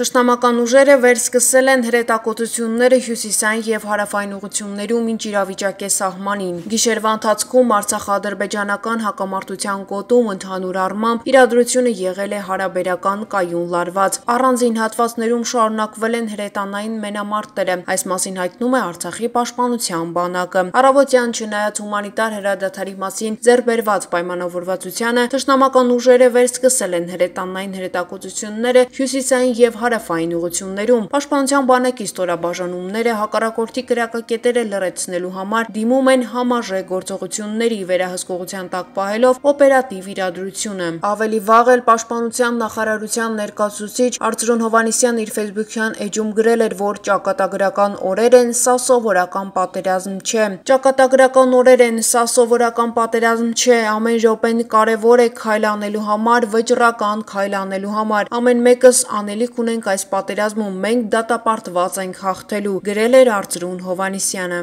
Թշնամական ուժերը վերսկսել են հրետակոծությունները հյուսիսային և հարավային ուղղություններում, ինչ իրավիճակ է սահմանին։ Գիշերվա ընթացքում արցախա-ադրբեջանական հակամարտության գոտում ընդհանուր առմամբ իրադրությունը եղել է հարաբերական կայուն լարված։ Առանձին հատվածներում շարունակվել են հրետանային մենամարտերը։ Այս մասին հայտնում է Արցախի պաշտպանության բանակը։ Առավոտյան չնայած հումանիտար հրադադարի մասին ձեռք բերված պայմանավորվածությանը, թշնամական ուժերը վերսկսել են հրետանային հրետակոծությունները հյուսիսային և հարավային ուղղություններում։ Պաշտպանության բանակի ստորաբաժանումները հակառակորդի կրակակետերը լրացնելու համար դիմում են համաժե գործողությունների վերահսկողության տակ պահելով օպերատիվ իրադրությունը։ Ավելի վաղ էլ պաշտպանության նախարարության ներկայացուցիչ Արծրուն Հովհաննիսյանն իր Facebook-յան էջում գրել էր, որ ճակատագրական օրեր են, սա սովորական պատերազմ չէ։ Ճակատագրական օրեր են, սա սովորական պատերազմ չէ։ Ամեն րոպեն կարևոր է քայլ անելու համար, վճռական քայլ անելու համար։ Ամեն մեկս անելիք ունենք այս պատերազմում, մենք դատապարտված ենք հաղթելու, գրել էր Արծրուն Հովհաննիսյանը։